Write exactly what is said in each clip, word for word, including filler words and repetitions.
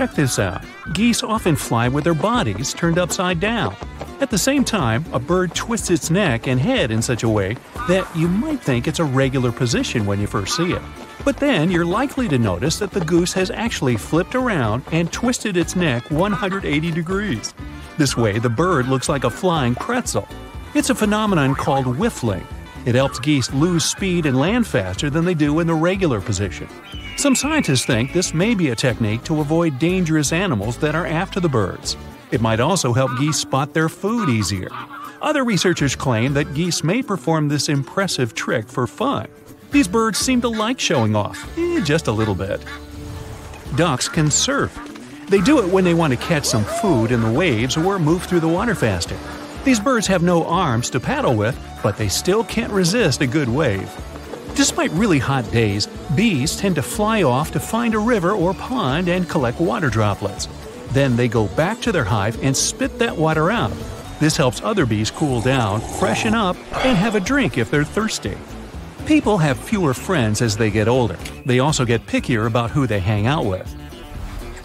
Check this out. Geese often fly with their bodies turned upside down. At the same time, a bird twists its neck and head in such a way that you might think it's a regular position when you first see it. But then you're likely to notice that the goose has actually flipped around and twisted its neck one hundred eighty degrees. This way, the bird looks like a flying pretzel. It's a phenomenon called whiffling. It helps geese lose speed and land faster than they do in the regular position. Some scientists think this may be a technique to avoid dangerous animals that are after the birds. It might also help geese spot their food easier. Other researchers claim that geese may perform this impressive trick for fun. These birds seem to like showing off, eh, just a little bit. Ducks can surf. They do it when they want to catch some food in the waves or move through the water faster. These birds have no arms to paddle with, but they still can't resist a good wave. Despite really hot days, bees tend to fly off to find a river or pond and collect water droplets. Then they go back to their hive and spit that water out. This helps other bees cool down, freshen up, and have a drink if they're thirsty. People have fewer friends as they get older. They also get pickier about who they hang out with.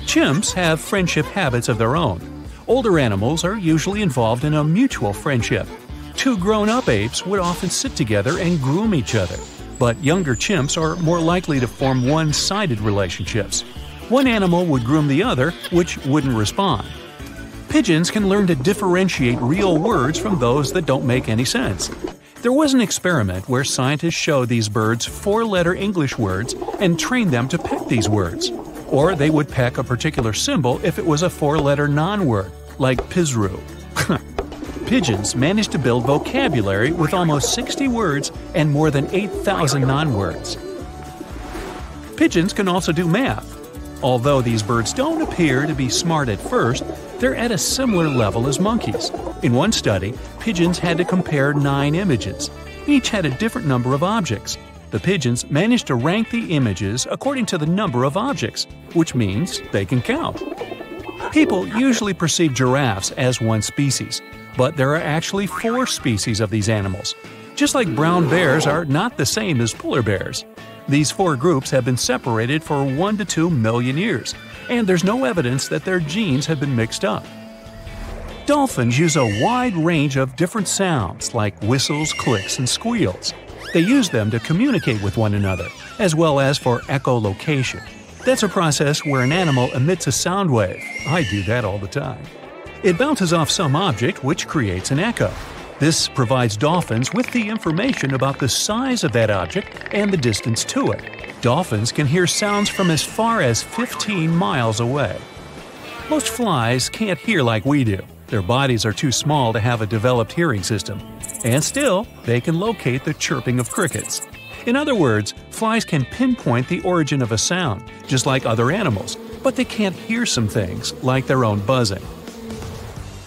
Chimps have friendship habits of their own. Older animals are usually involved in a mutual friendship. Two grown-up apes would often sit together and groom each other, but younger chimps are more likely to form one-sided relationships. One animal would groom the other, which wouldn't respond. Pigeons can learn to differentiate real words from those that don't make any sense. There was an experiment where scientists showed these birds four-letter English words and trained them to peck these words. Or they would peck a particular symbol if it was a four-letter non-word, like Pizru. Pigeons manage to build vocabulary with almost sixty words and more than eight thousand non-words. Pigeons can also do math. Although these birds don't appear to be smart at first, they're at a similar level as monkeys. In one study, pigeons had to compare nine images. Each had a different number of objects. The pigeons managed to rank the images according to the number of objects, which means they can count. People usually perceive giraffes as one species, but there are actually four species of these animals. Just like brown bears are not the same as polar bears. These four groups have been separated for one to two million years, and there's no evidence that their genes have been mixed up. Dolphins use a wide range of different sounds like whistles, clicks, and squeals. They use them to communicate with one another, as well as for echolocation. That's a process where an animal emits a sound wave. I do that all the time. It bounces off some object, which creates an echo. This provides dolphins with the information about the size of that object and the distance to it. Dolphins can hear sounds from as far as fifteen miles away. Most flies can't hear like we do. Their bodies are too small to have a developed hearing system. And still, they can locate the chirping of crickets. In other words, flies can pinpoint the origin of a sound, just like other animals, but they can't hear some things, like their own buzzing.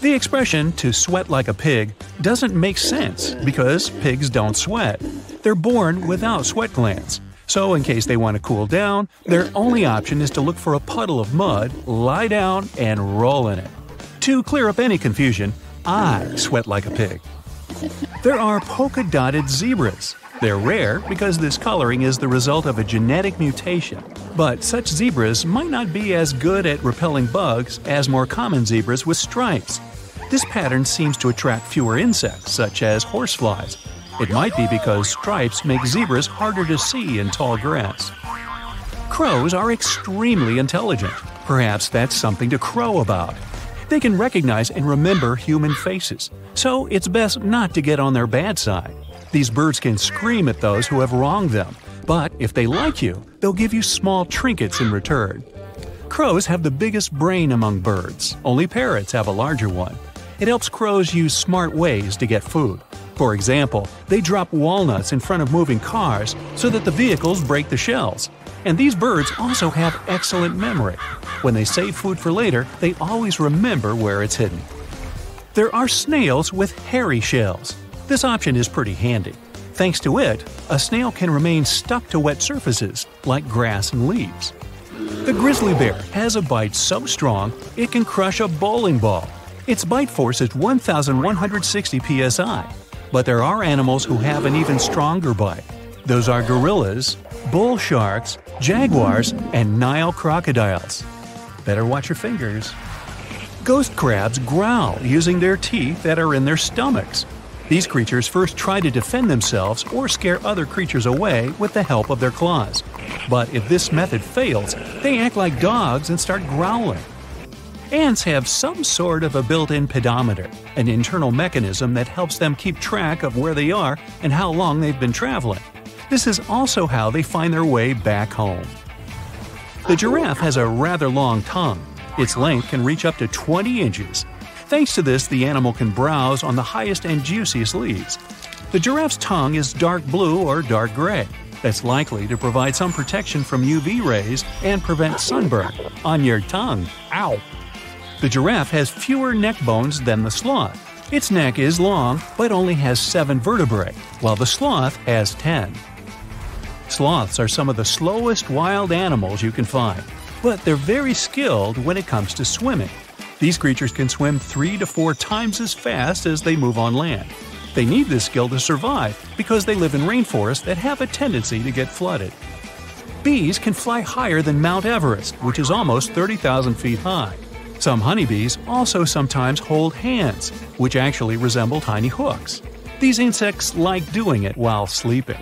The expression, to sweat like a pig, doesn't make sense because pigs don't sweat. They're born without sweat glands. So in case they want to cool down, their only option is to look for a puddle of mud, lie down, and roll in it. To clear up any confusion, I sweat like a pig. There are polka-dotted zebras. They're rare because this coloring is the result of a genetic mutation. But such zebras might not be as good at repelling bugs as more common zebras with stripes. This pattern seems to attract fewer insects, such as horseflies. It might be because stripes make zebras harder to see in tall grass. Crows are extremely intelligent. Perhaps that's something to crow about. They can recognize and remember human faces, so it's best not to get on their bad side. These birds can scream at those who have wronged them, but if they like you, they'll give you small trinkets in return. Crows have the biggest brain among birds. Only parrots have a larger one. It helps crows use smart ways to get food. For example, they drop walnuts in front of moving cars so that the vehicles break the shells. And these birds also have excellent memory. When they save food for later, they always remember where it's hidden. There are snails with hairy shells. This option is pretty handy. Thanks to it, a snail can remain stuck to wet surfaces, like grass and leaves. The grizzly bear has a bite so strong it can crush a bowling ball. Its bite force is one thousand one hundred sixty P S I. But there are animals who have an even stronger bite. Those are gorillas, bull sharks, jaguars, and Nile crocodiles. Better watch your fingers. Ghost crabs growl using their teeth that are in their stomachs. These creatures first try to defend themselves or scare other creatures away with the help of their claws. But if this method fails, they act like dogs and start growling. Ants have some sort of a built-in pedometer, an internal mechanism that helps them keep track of where they are and how long they've been traveling. This is also how they find their way back home. The giraffe has a rather long tongue. Its length can reach up to twenty inches. Thanks to this, the animal can browse on the highest and juiciest leaves. The giraffe's tongue is dark blue or dark gray. That's likely to provide some protection from U V rays and prevent sunburn on your tongue. Ow! The giraffe has fewer neck bones than the sloth. Its neck is long but only has seven vertebrae, while the sloth has ten. Sloths are some of the slowest wild animals you can find, but they're very skilled when it comes to swimming. These creatures can swim three to four times as fast as they move on land. They need this skill to survive because they live in rainforests that have a tendency to get flooded. Bees can fly higher than Mount Everest, which is almost thirty thousand feet high. Some honeybees also sometimes hold hands, which actually resemble tiny hooks. These insects like doing it while sleeping.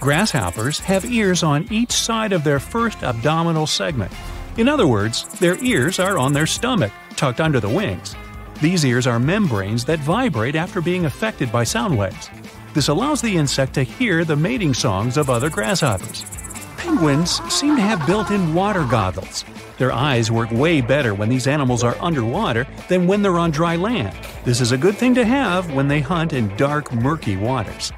Grasshoppers have ears on each side of their first abdominal segment. In other words, their ears are on their stomach, tucked under the wings. These ears are membranes that vibrate after being affected by sound waves. This allows the insect to hear the mating songs of other grasshoppers. Penguins seem to have built-in water goggles. Their eyes work way better when these animals are underwater than when they're on dry land. This is a good thing to have when they hunt in dark, murky waters.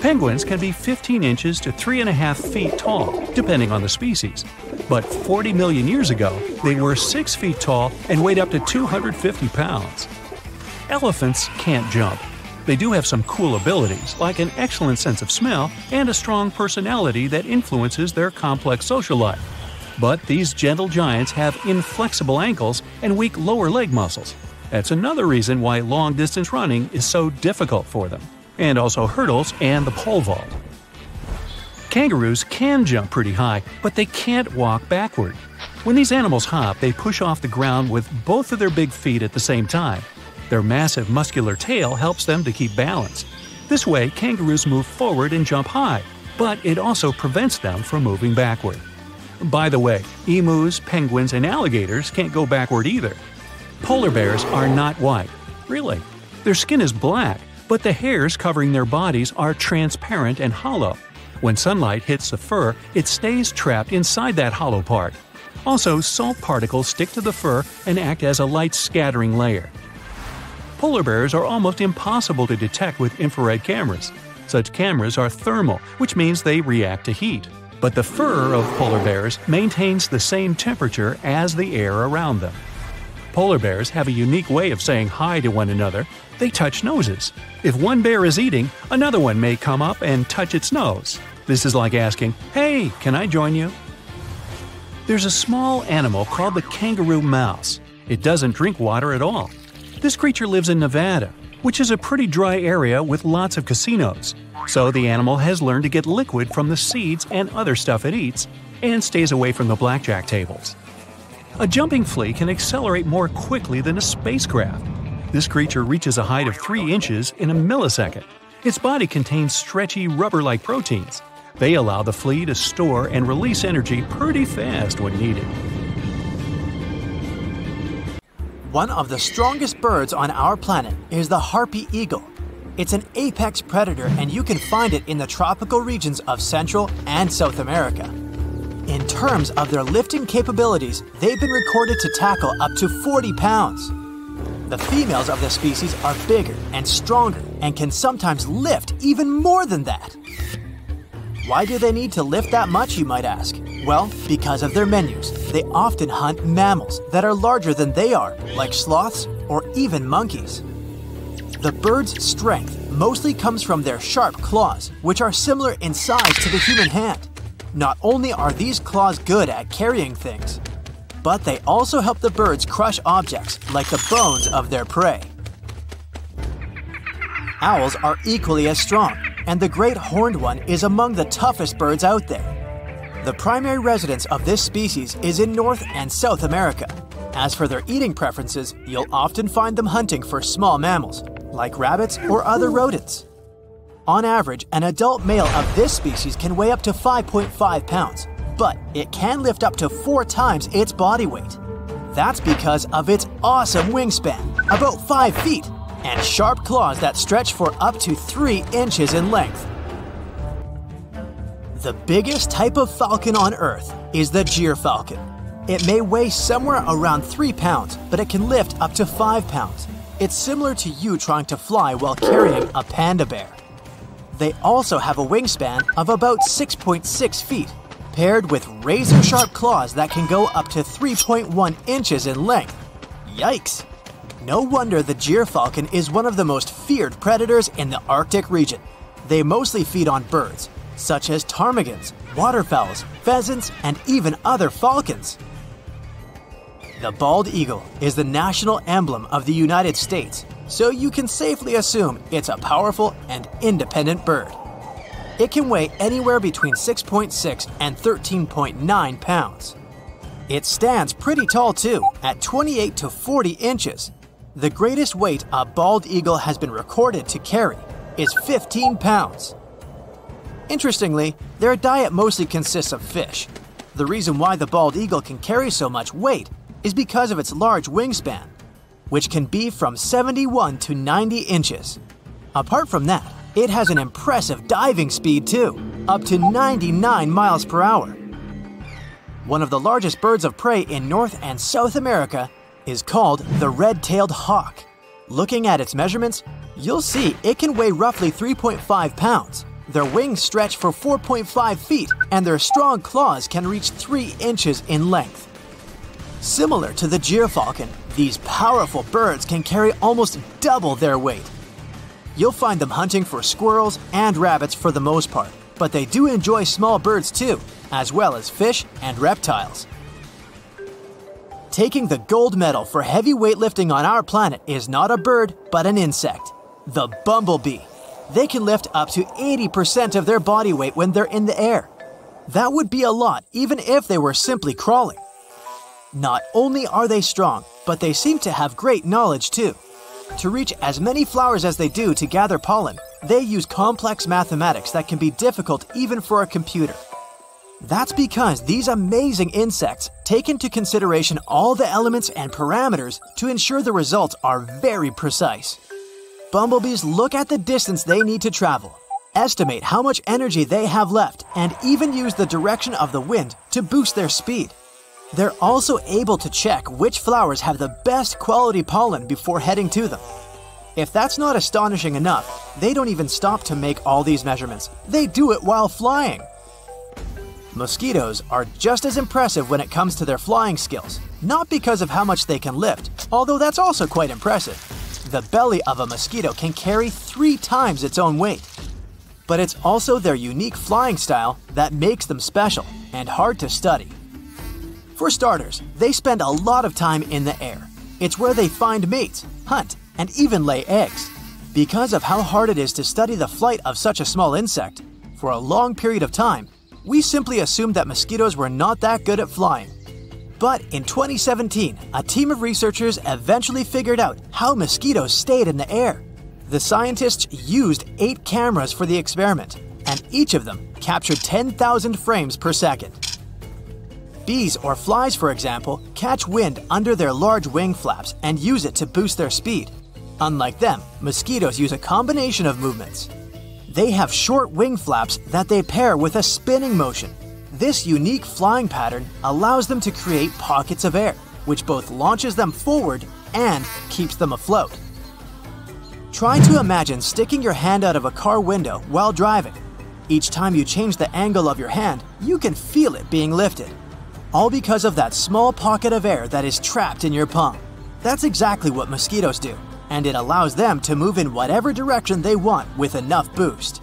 Penguins can be fifteen inches to three and a half feet tall, depending on the species. But forty million years ago, they were six feet tall and weighed up to two hundred fifty pounds. Elephants can't jump. They do have some cool abilities, like an excellent sense of smell and a strong personality that influences their complex social life. But these gentle giants have inflexible ankles and weak lower leg muscles. That's another reason why long-distance running is so difficult for them, and also hurdles and the pole vault. Kangaroos can jump pretty high, but they can't walk backward. When these animals hop, they push off the ground with both of their big feet at the same time. Their massive muscular tail helps them to keep balance. This way, kangaroos move forward and jump high, but it also prevents them from moving backward. By the way, emus, penguins, and alligators can't go backward either. Polar bears are not white. Really? Their skin is black, but the hairs covering their bodies are transparent and hollow. When sunlight hits the fur, it stays trapped inside that hollow part. Also, salt particles stick to the fur and act as a light scattering layer. Polar bears are almost impossible to detect with infrared cameras. Such cameras are thermal, which means they react to heat. But the fur of polar bears maintains the same temperature as the air around them. Polar bears have a unique way of saying hi to one another. They touch noses. If one bear is eating, another one may come up and touch its nose. This is like asking, "Hey, can I join you?" There's a small animal called the kangaroo mouse. It doesn't drink water at all. This creature lives in Nevada, which is a pretty dry area with lots of casinos. So the animal has learned to get liquid from the seeds and other stuff it eats, and stays away from the blackjack tables. A jumping flea can accelerate more quickly than a spacecraft. This creature reaches a height of three inches in a millisecond. Its body contains stretchy, rubber-like proteins. They allow the flea to store and release energy pretty fast when needed. One of the strongest birds on our planet is the harpy eagle. It's an apex predator, and you can find it in the tropical regions of Central and South America. In terms of their lifting capabilities, they've been recorded to tackle up to forty pounds. The females of this species are bigger and stronger and can sometimes lift even more than that. Why do they need to lift that much, you might ask? Well, because of their menus. They often hunt mammals that are larger than they are, like sloths or even monkeys. The bird's strength mostly comes from their sharp claws, which are similar in size to the human hand. Not only are these claws good at carrying things, but they also help the birds crush objects like the bones of their prey. Owls are equally as strong, and the great horned one is among the toughest birds out there. The primary residence of this species is in North and South America. As for their eating preferences, you'll often find them hunting for small mammals, like rabbits or other rodents. On average, an adult male of this species can weigh up to five point five pounds, but it can lift up to four times its body weight. That's because of its awesome wingspan, about five feet, and sharp claws that stretch for up to three inches in length. The biggest type of falcon on Earth is the gyrfalcon. It may weigh somewhere around three pounds, but it can lift up to five pounds. It's similar to you trying to fly while carrying a panda bear. They also have a wingspan of about six point six feet, paired with razor-sharp claws that can go up to three point one inches in length. Yikes! No wonder the gyrfalcon is one of the most feared predators in the Arctic region. They mostly feed on birds, such as ptarmigans, waterfowls, pheasants, and even other falcons. The bald eagle is the national emblem of the United States, so you can safely assume it's a powerful and independent bird. It can weigh anywhere between six point six and thirteen point nine pounds. It stands pretty tall too, at twenty-eight to forty inches. The greatest weight a bald eagle has been recorded to carry is fifteen pounds. Interestingly, their diet mostly consists of fish. The reason why the bald eagle can carry so much weight is because of its large wingspan, which can be from seventy-one to ninety inches. Apart from that, it has an impressive diving speed too, up to ninety-nine miles per hour. One of the largest birds of prey in North and South America is called the red-tailed hawk. Looking at its measurements, you'll see it can weigh roughly three point five pounds. Their wings stretch for four point five feet, and their strong claws can reach three inches in length. Similar to the gyrfalcon, these powerful birds can carry almost double their weight. You'll find them hunting for squirrels and rabbits for the most part, but they do enjoy small birds too, as well as fish and reptiles. Taking the gold medal for heavy weightlifting on our planet is not a bird, but an insect, the bumblebee. They can lift up to eighty percent of their body weight when they're in the air. That would be a lot even if they were simply crawling. Not only are they strong, but they seem to have great knowledge too. To reach as many flowers as they do to gather pollen, they use complex mathematics that can be difficult even for a computer. That's because these amazing insects take into consideration all the elements and parameters to ensure the results are very precise. Bumblebees look at the distance they need to travel, estimate how much energy they have left, and even use the direction of the wind to boost their speed. They're also able to check which flowers have the best quality pollen before heading to them. If that's not astonishing enough, they don't even stop to make all these measurements. They do it while flying. Mosquitoes are just as impressive when it comes to their flying skills, not because of how much they can lift, although that's also quite impressive. The belly of a mosquito can carry three times its own weight. But it's also their unique flying style that makes them special and hard to study. For starters, they spend a lot of time in the air. It's where they find mates, hunt, and even lay eggs. Because of how hard it is to study the flight of such a small insect, for a long period of time, we simply assumed that mosquitoes were not that good at flying. But in twenty seventeen, a team of researchers eventually figured out how mosquitoes stayed in the air. The scientists used eight cameras for the experiment, and each of them captured ten thousand frames per second. Bees or flies, for example, catch wind under their large wing flaps and use it to boost their speed. Unlike them, mosquitoes use a combination of movements. They have short wing flaps that they pair with a spinning motion. This unique flying pattern allows them to create pockets of air, which both launches them forward and keeps them afloat. Try to imagine sticking your hand out of a car window while driving. Each time you change the angle of your hand, you can feel it being lifted, all because of that small pocket of air that is trapped in your palm. That's exactly what mosquitoes do, and it allows them to move in whatever direction they want with enough boost.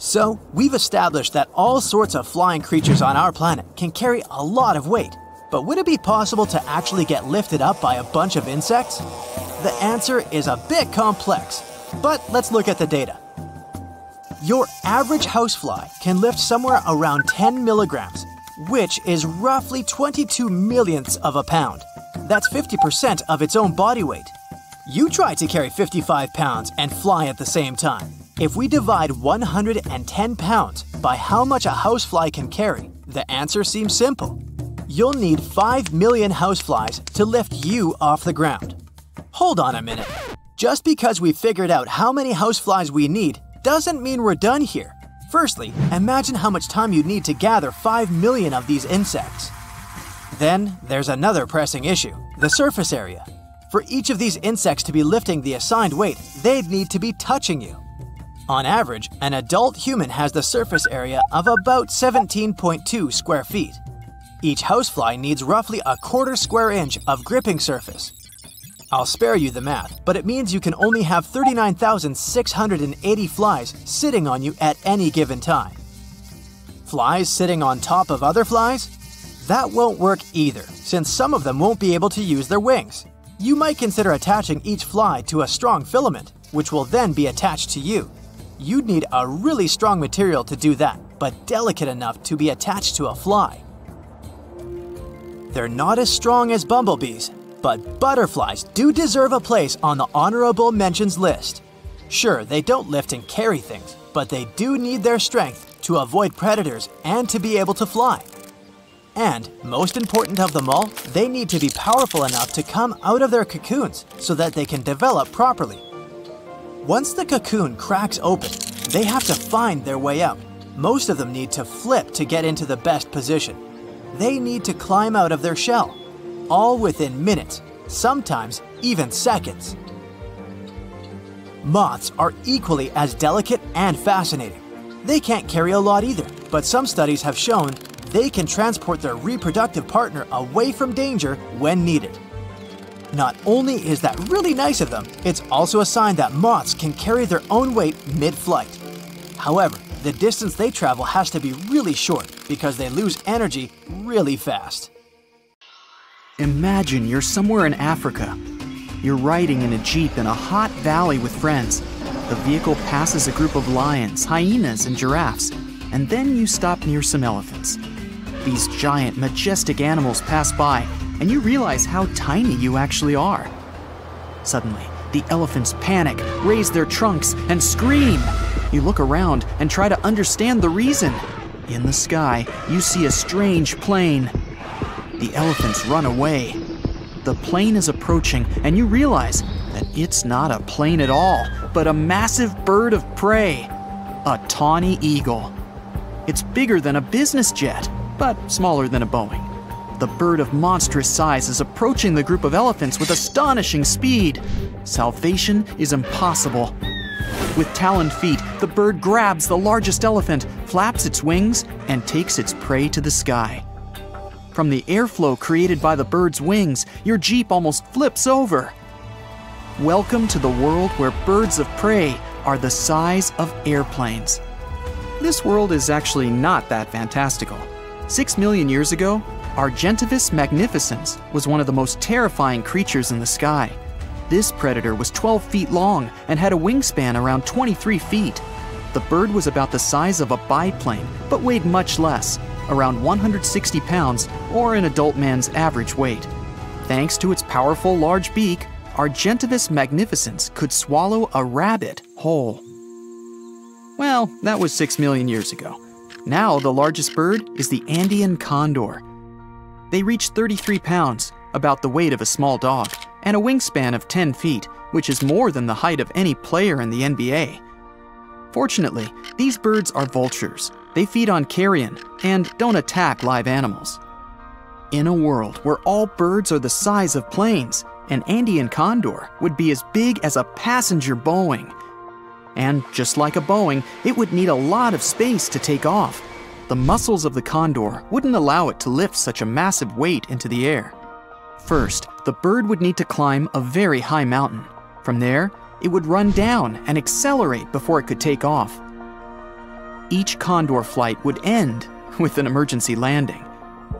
So, we've established that all sorts of flying creatures on our planet can carry a lot of weight, but would it be possible to actually get lifted up by a bunch of insects? The answer is a bit complex, but let's look at the data. Your average housefly can lift somewhere around ten milligrams, which is roughly twenty-two millionths of a pound. That's fifty percent of its own body weight. You try to carry fifty-five pounds and fly at the same time. If we divide one hundred ten pounds by how much a housefly can carry, the answer seems simple. You'll need five million houseflies to lift you off the ground. Hold on a minute. Just because we figured out how many houseflies we need doesn't mean we're done here. Firstly, imagine how much time you'd need to gather five million of these insects. Then there's another pressing issue, the surface area. For each of these insects to be lifting the assigned weight, they'd need to be touching you. On average, an adult human has the surface area of about seventeen point two square feet. Each housefly needs roughly a quarter square inch of gripping surface. I'll spare you the math, but it means you can only have thirty-nine thousand six hundred eighty flies sitting on you at any given time. Flies sitting on top of other flies? That won't work either, since some of them won't be able to use their wings. You might consider attaching each fly to a strong filament, which will then be attached to you. You'd need a really strong material to do that, but delicate enough to be attached to a fly. They're not as strong as bumblebees, but butterflies do deserve a place on the honorable mentions list. Sure, they don't lift and carry things, but they do need their strength to avoid predators and to be able to fly. And, most important of them all, they need to be powerful enough to come out of their cocoons so that they can develop properly. Once the cocoon cracks open, they have to find their way out. Most of them need to flip to get into the best position. They need to climb out of their shell, all within minutes, sometimes even seconds. Moths are equally as delicate and fascinating. They can't carry a lot either, but some studies have shown they can transport their reproductive partner away from danger when needed. Not only is that really nice of them, it's also a sign that moths can carry their own weight mid-flight. However, the distance they travel has to be really short because they lose energy really fast. Imagine you're somewhere in Africa. You're riding in a jeep in a hot valley with friends. The vehicle passes a group of lions, hyenas, and giraffes, and then you stop near some elephants. These giant, majestic animals pass by, and you realize how tiny you actually are. Suddenly, the elephants panic, raise their trunks, and scream. You look around and try to understand the reason. In the sky, you see a strange plane. The elephants run away. The plane is approaching, and you realize that it's not a plane at all, but a massive bird of prey, a tawny eagle. It's bigger than a business jet, but smaller than a Boeing. The bird of monstrous size is approaching the group of elephants with astonishing speed. Salvation is impossible. With taloned feet, the bird grabs the largest elephant, flaps its wings, and takes its prey to the sky. From the airflow created by the bird's wings, your Jeep almost flips over. Welcome to the world where birds of prey are the size of airplanes. This world is actually not that fantastical. Six million years ago, Argentavis magnificens was one of the most terrifying creatures in the sky. This predator was twelve feet long and had a wingspan around twenty-three feet. The bird was about the size of a biplane, but weighed much less, around one hundred sixty pounds or an adult man's average weight. Thanks to its powerful large beak, Argentavis magnificens could swallow a rabbit whole. Well, that was six million years ago. Now the largest bird is the Andean condor. They reach thirty-three pounds, about the weight of a small dog, and a wingspan of ten feet, which is more than the height of any player in the N B A. Fortunately, these birds are vultures. They feed on carrion and don't attack live animals. In a world where all birds are the size of planes, an Andean condor would be as big as a passenger Boeing. And just like a Boeing, it would need a lot of space to take off. The muscles of the condor wouldn't allow it to lift such a massive weight into the air. First, the bird would need to climb a very high mountain. From there, it would run down and accelerate before it could take off. Each condor flight would end with an emergency landing.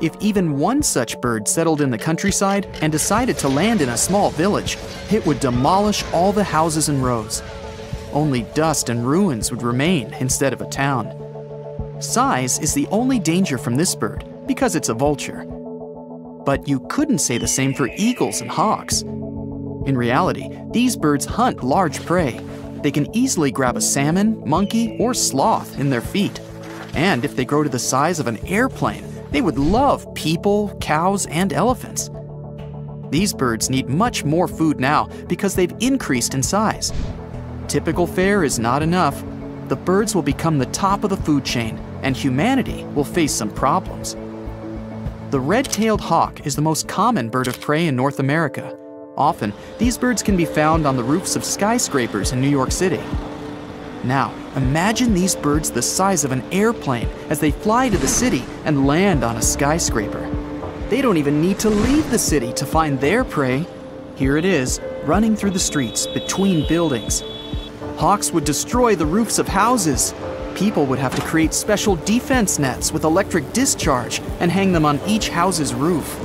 If even one such bird settled in the countryside and decided to land in a small village, it would demolish all the houses and roads. Only dust and ruins would remain instead of a town. Size is the only danger from this bird because it's a vulture. But you couldn't say the same for eagles and hawks. In reality, these birds hunt large prey. They can easily grab a salmon, monkey, or sloth in their feet. And if they grow to the size of an airplane, they would love people, cows, and elephants. These birds need much more food now because they've increased in size. Typical fare is not enough. The birds will become the top of the food chain, and humanity will face some problems. The red-tailed hawk is the most common bird of prey in North America. Often, these birds can be found on the roofs of skyscrapers in New York City. Now, imagine these birds the size of an airplane as they fly to the city and land on a skyscraper. They don't even need to leave the city to find their prey. Here it is, running through the streets between buildings. Hawks would destroy the roofs of houses. People would have to create special defense nets with electric discharge and hang them on each house's roof.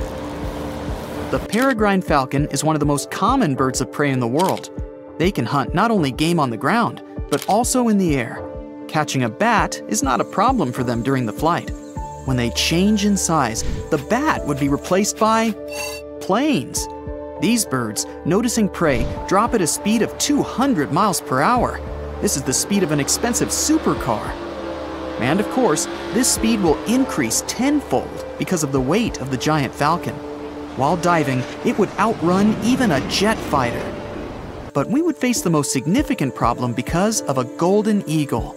The peregrine falcon is one of the most common birds of prey in the world. They can hunt not only game on the ground, but also in the air. Catching a bat is not a problem for them during the flight. When they change in size, the bat would be replaced by planes. These birds, noticing prey, drop at a speed of two hundred miles per hour. This is the speed of an expensive supercar. And of course, this speed will increase tenfold because of the weight of the giant falcon. While diving, it would outrun even a jet fighter. But we would face the most significant problem because of a golden eagle.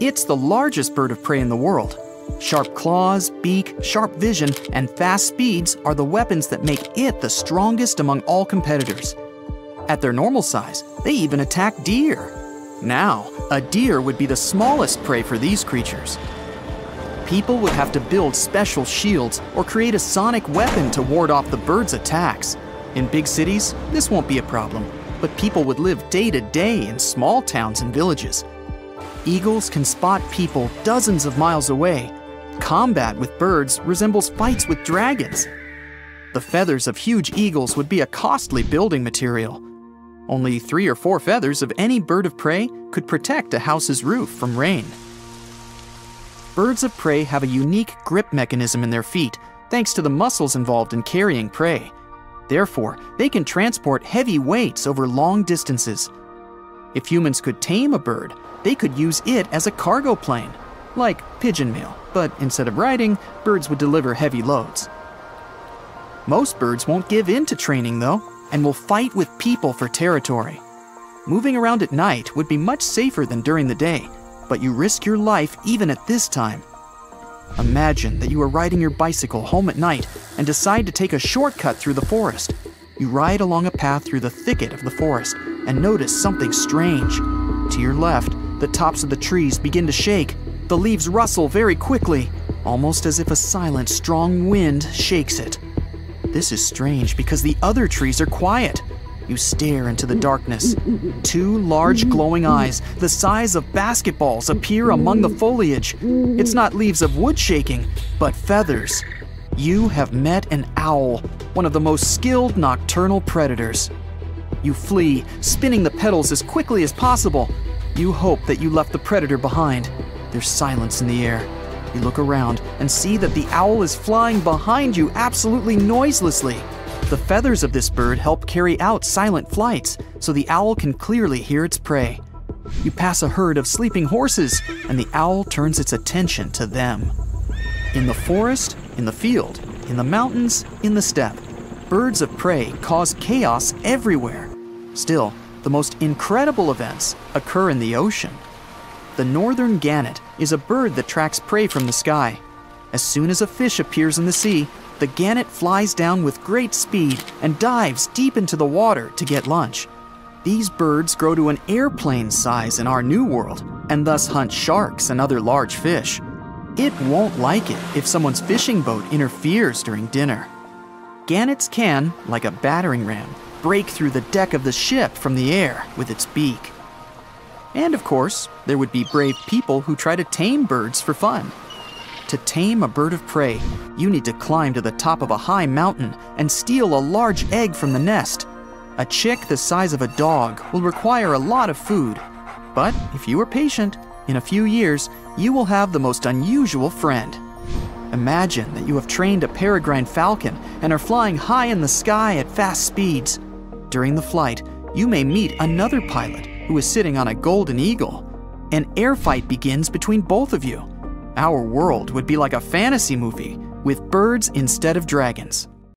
It's the largest bird of prey in the world. Sharp claws, beak, sharp vision, and fast speeds are the weapons that make it the strongest among all competitors. At their normal size, they even attack deer. Now, a deer would be the smallest prey for these creatures. People would have to build special shields or create a sonic weapon to ward off the bird's attacks. In big cities, this won't be a problem, but people would live day to day in small towns and villages. Eagles can spot people dozens of miles away. Combat with birds resembles fights with dragons. The feathers of huge eagles would be a costly building material. Only three or four feathers of any bird of prey could protect a house's roof from rain. Birds of prey have a unique grip mechanism in their feet, thanks to the muscles involved in carrying prey. Therefore, they can transport heavy weights over long distances. If humans could tame a bird, they could use it as a cargo plane, like pigeon mail, but instead of riding, birds would deliver heavy loads. Most birds won't give in to training, though, and will fight with people for territory. Moving around at night would be much safer than during the day, but you risk your life even at this time. Imagine that you are riding your bicycle home at night and decide to take a shortcut through the forest. You ride along a path through the thicket of the forest and notice something strange. To your left, the tops of the trees begin to shake. The leaves rustle very quickly, almost as if a silent, strong wind shakes it. This is strange because the other trees are quiet. You stare into the darkness. Two large glowing eyes, the size of basketballs, appear among the foliage. It's not leaves of wood shaking, but feathers. You have met an owl, one of the most skilled nocturnal predators. You flee, spinning the petals as quickly as possible. You hope that you left the predator behind. There's silence in the air. You look around and see that the owl is flying behind you absolutely noiselessly. The feathers of this bird help carry out silent flights, so the owl can clearly hear its prey. You pass a herd of sleeping horses, and the owl turns its attention to them. In the forest, in the field, in the mountains, in the steppe, birds of prey cause chaos everywhere. Still, the most incredible events occur in the ocean. The northern gannet is a bird that tracks prey from the sky. As soon as a fish appears in the sea, the gannet flies down with great speed and dives deep into the water to get lunch. These birds grow to an airplane size in our new world and thus hunt sharks and other large fish. It won't like it if someone's fishing boat interferes during dinner. Gannets can, like a battering ram, break through the deck of the ship from the air with its beak. And of course, there would be brave people who try to tame birds for fun. To tame a bird of prey, you need to climb to the top of a high mountain and steal a large egg from the nest. A chick the size of a dog will require a lot of food, But if you are patient, in a few years, you will have the most unusual friend. Imagine that you have trained a peregrine falcon and are flying high in the sky at fast speeds. During the flight, you may meet another pilot who is sitting on a golden eagle. An air fight begins between both of you. Our world would be like a fantasy movie, with birds instead of dragons.